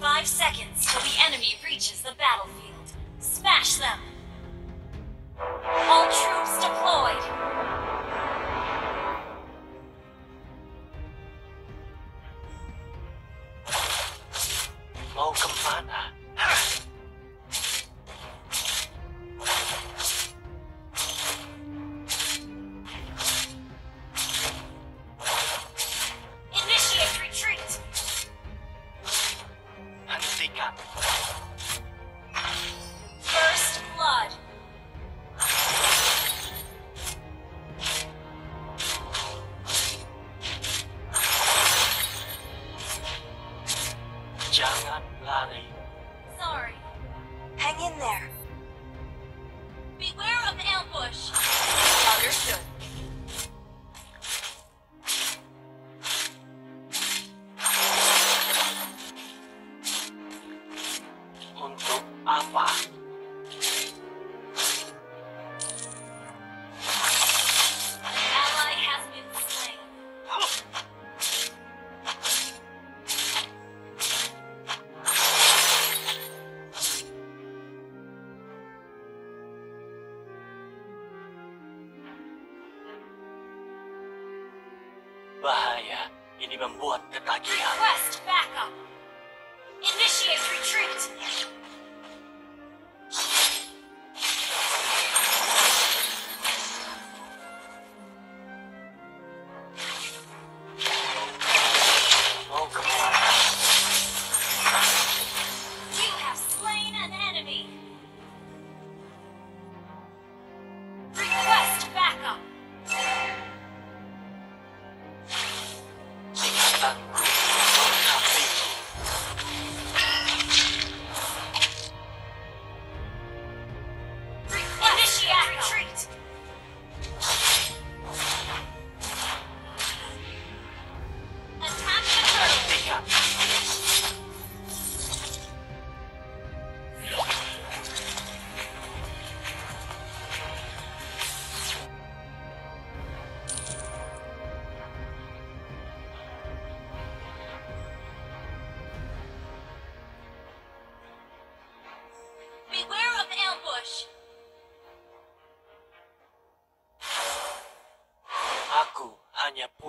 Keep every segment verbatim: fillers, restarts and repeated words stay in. Five seconds till the enemy reaches the battlefield. Smash them! All troops deployed! Sorry. Hang in there. Beware of ambush. Understood. Untuk apa? An ally has been slain. Bahaya, ini membuat ketagihan. Request backup. Initiate retreat. Aku hanya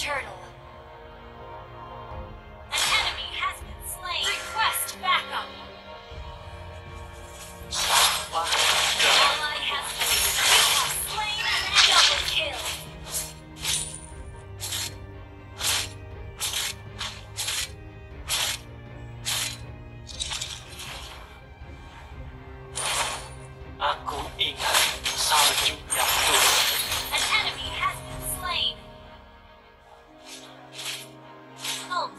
Turtle. An enemy has been slain. Request backup. Wow. The ally has been slain and a double kill. Aku ingat salju yang turun. An enemy has been slain.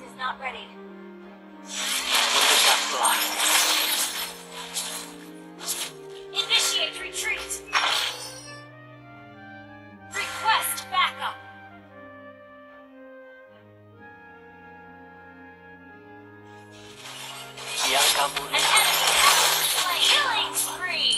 Is not ready. Initiate retreat. Request backup. An enemy has been slain. Killing spree.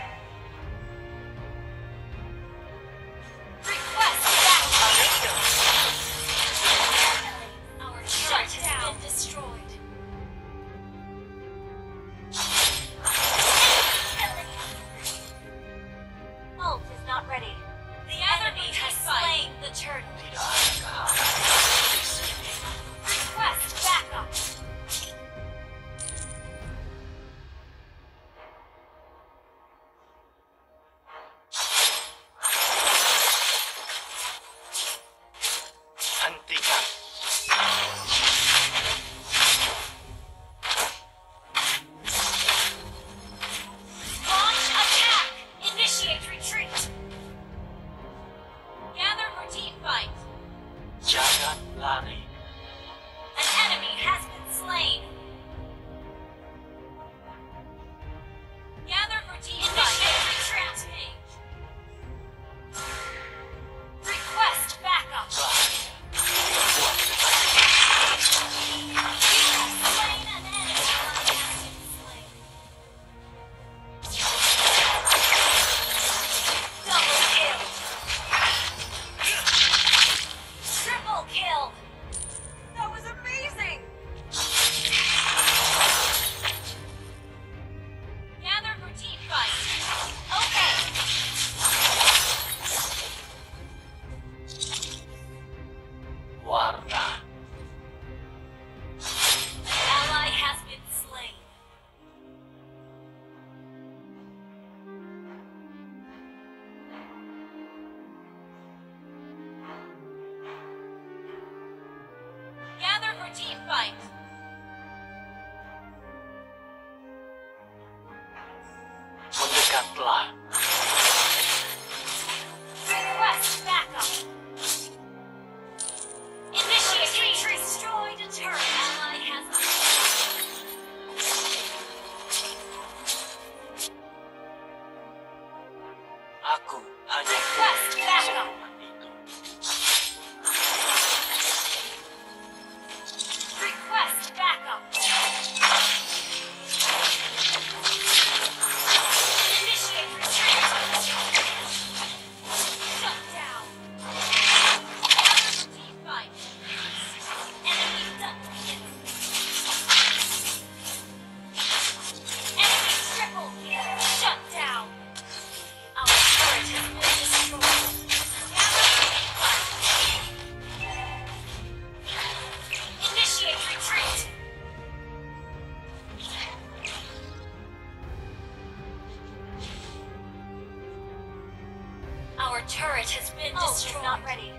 Your turret has been oh, destroyed. Not ready.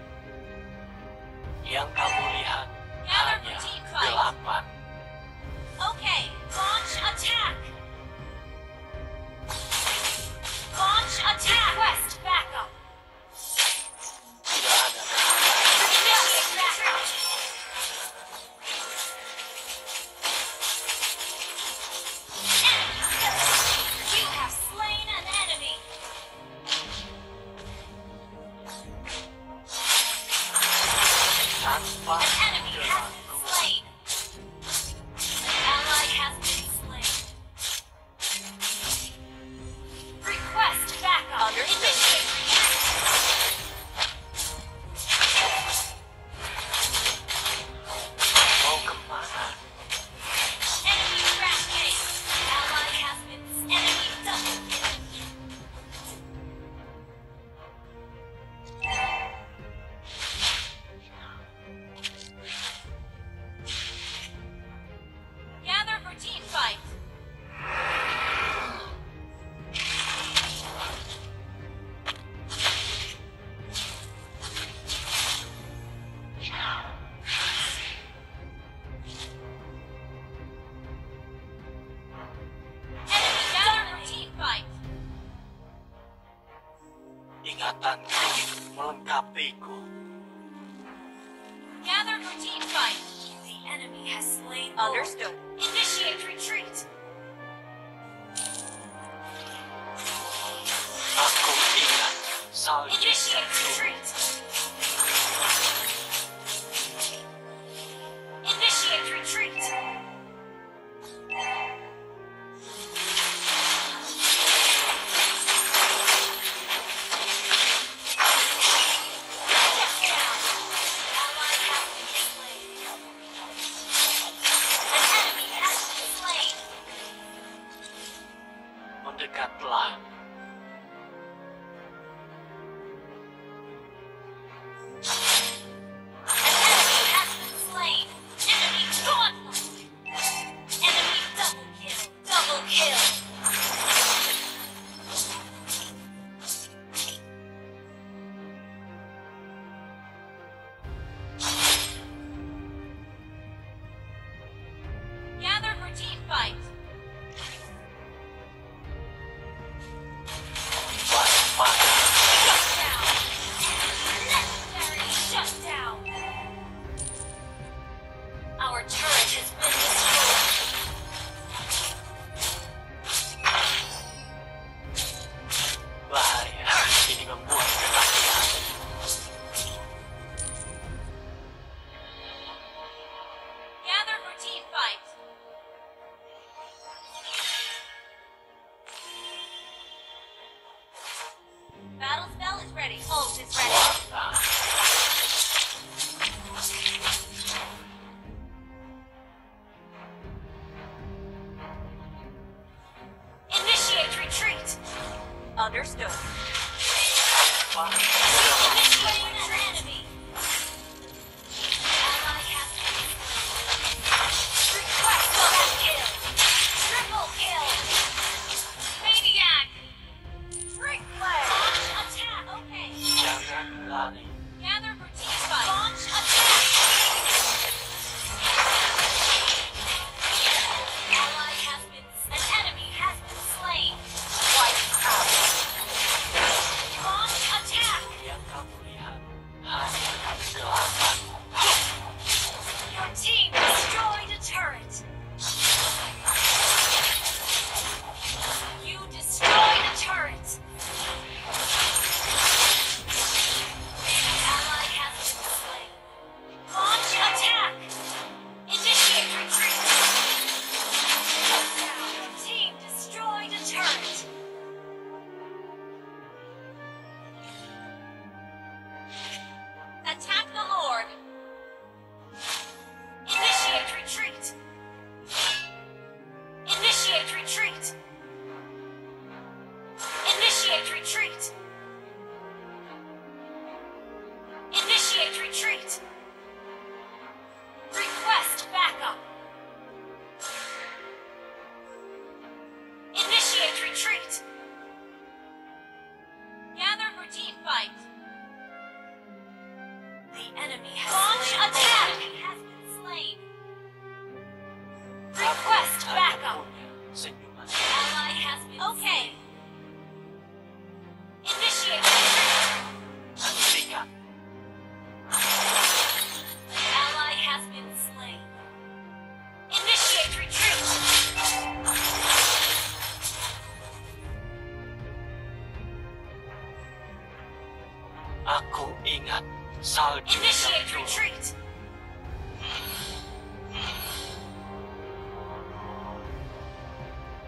Yang kamu lihat hanya delapan. Okay, launch attack. Launch attack. Request backup. Sudah ada. Request backup. Enemy skeleton. You have slain an enemy. An enemy has been slain. An ally has been slain. Request backup. Understood. Mau kemana? Enemy eradicate. Ally has been enemy double. Gather for team fight. Enemy gather for team fight. Ingatanku melengkapiku. Gather for team fight. The enemy has slain. Lord. Understood. Initiate retreat. Aku ingat salju. Initiate retreat. Initiate retreat. Step down. Ally has been slain. An enemy has been slain. Mendekatlah. An enemy has been slain. Enemy gauntlet. Enemy double kill. Double kill. Gather for team fight. Waspada. Shut down. Legendary shut down. Our turret has been destroyed. Bahaya. Ini membuat ketakutan. Gather for team fight. Battle spell is ready. Ult is ready. Warna. Initiate retreat. Understood. Warna. Initiate an enemy. Ally has been slain. Request double kill. Triple kill. Maniac. Request. Launch attack. Okay. Jangan lari. Gather for team fight. Launch attack. Ally has been. An enemy has been slain. Wiped out. Launch attack. Yang kamu lihat hanya delapan. Your team destroyed a turret. You destroyed a turret. An ally has been slain. Launch attack. Initiate retreat. Shut down. Your team destroyed a turret. Attack the Lord. Initiate retreat. Initiate retreat. Initiate retreat. Initiate retreat. Request backup. Initiate retreat. Gather for team fight. Launch attack! Has been slain. Request backup. Ally has been okay. Slain. Initiate retreat. Ally has been slain. Initiate retreat. Aku ingat salju. Initiate retreat.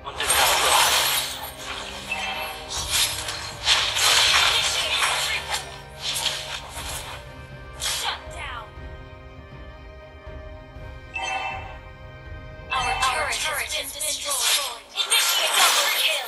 Mendekat Tuhan. Initiate retreat. Shut down. Our, Our turret, turret has been destroyed. destroyed. Initiate double kill.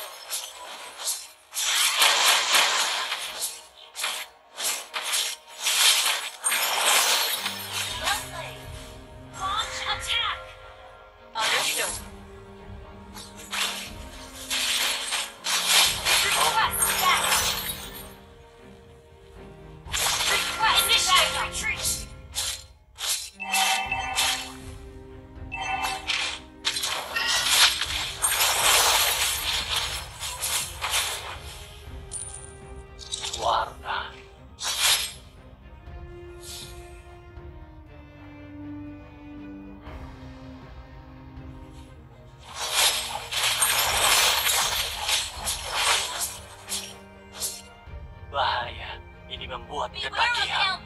Bahaya ini membuat ketagihan.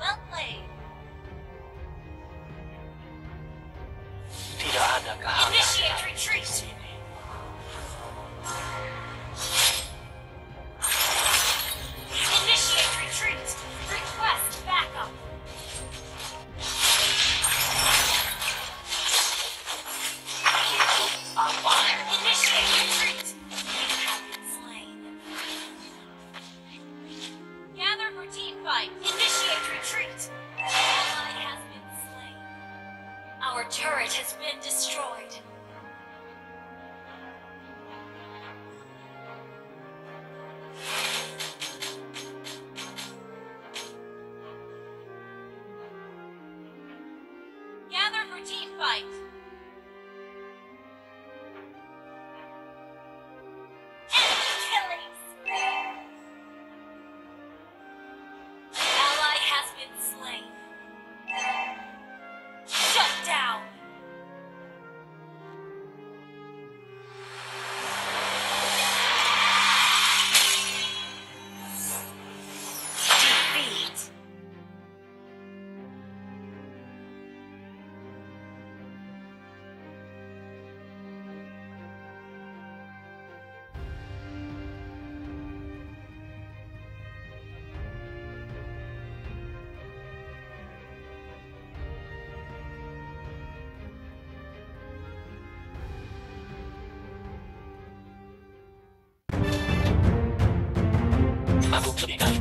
Well played. Tidak ada kehanganan di sini. Initiate retreat. Request backup. Initiate retreat. Team fight. Initiate retreat. Ally has been slain. Our turret has been destroyed. Gather for team fight. Aku tidak